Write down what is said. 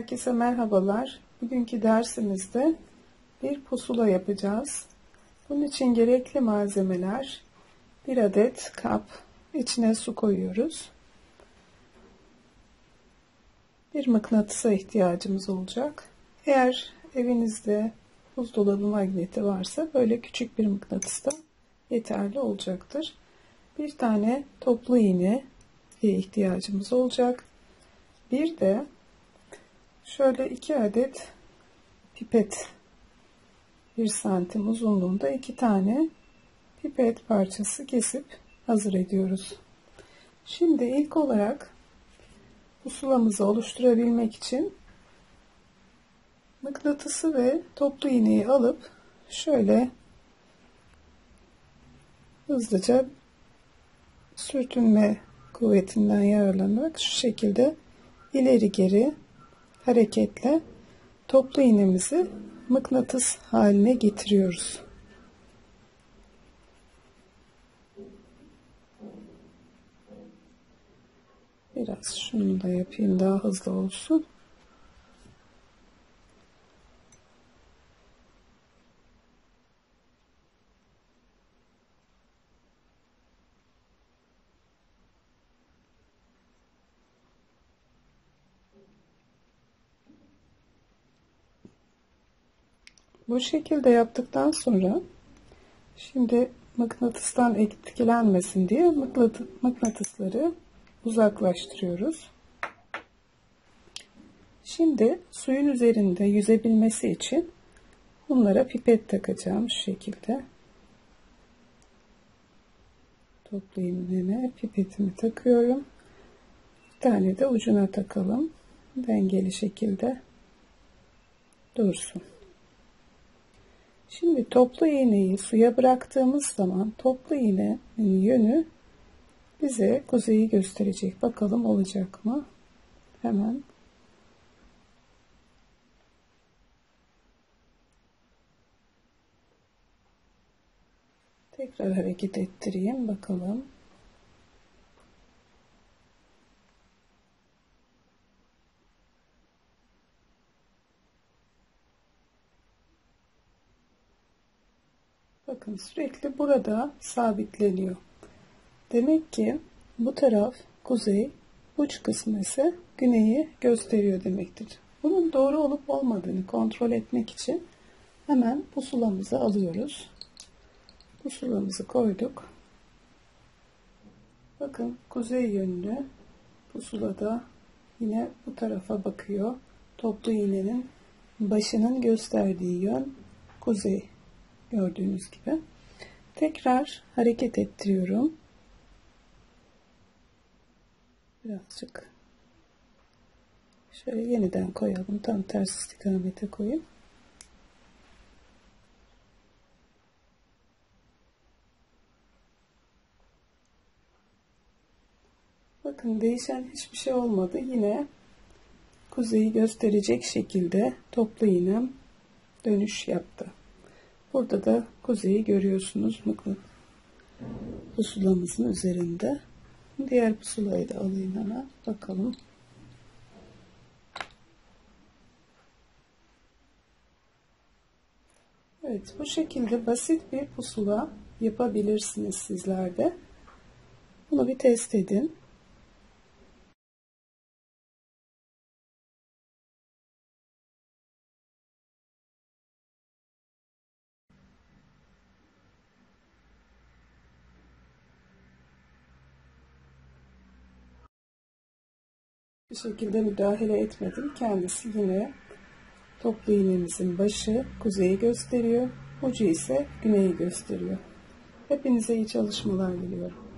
Herkese merhabalar. Bugünkü dersimizde bir pusula yapacağız. Bunun için gerekli malzemeler: 1 adet kap, içine su koyuyoruz. Bir mıknatısa ihtiyacımız olacak. Eğer evinizde buzdolabı magneti varsa böyle küçük bir mıknatıs da yeterli olacaktır. Bir tane toplu iğne ihtiyacımız olacak. Bir de şöyle 2 adet pipet, 1 santim uzunluğunda 2 tane pipet parçası kesip hazır ediyoruz. Şimdi ilk olarak pusulamızı oluşturabilmek için mıknatısı ve toplu iğneyi alıp şöyle hızlıca sürtünme kuvvetinden yararlanarak şu şekilde ileri geri hareketle toplu iğnemizi mıknatıs haline getiriyoruz. Biraz şunu da yapayım, daha hızlı olsun. Bu şekilde yaptıktan sonra şimdi mıknatıstan etkilenmesin diye mıknatısları uzaklaştırıyoruz. Şimdi suyun üzerinde yüzebilmesi için bunlara pipet takacağım. Şu şekilde toplu iğneme pipetimi takıyorum. Bir tane de ucuna takalım. Dengeli şekilde dursun. Şimdi toplu iğneyi suya bıraktığımız zaman toplu iğnenin yönü bize kuzeyi gösterecek. Bakalım olacak mı? Hemen tekrar hareket ettireyim. Bakalım. Bakın sürekli burada sabitleniyor. Demek ki bu taraf kuzey, uç kısmı ise güneyi gösteriyor demektir. Bunun doğru olup olmadığını kontrol etmek için hemen pusulamızı alıyoruz. Pusulamızı koyduk. Bakın kuzey yönlü pusulada yine bu tarafa bakıyor. Toplu iğnenin başının gösterdiği yön kuzey. Gördüğünüz gibi. Tekrar hareket ettiriyorum. Birazcık şöyle yeniden koyalım. Tam ters istikamete koyayım. Bakın değişen hiçbir şey olmadı. Yine kuzeyi gösterecek şekilde toplu iğnem dönüş yaptı. Burada da kuzeyi görüyorsunuz pusulamızın üzerinde. Diğer pusulayı da alayım hemen. Bakalım. Evet, bu şekilde basit bir pusula yapabilirsiniz sizler de. Bunu bir test edin. Bir şekilde müdahale etmedim. Kendisi yine toplu iğnemizin başı kuzeyi gösteriyor. Ucu ise güneyi gösteriyor. Hepinize iyi çalışmalar diliyorum.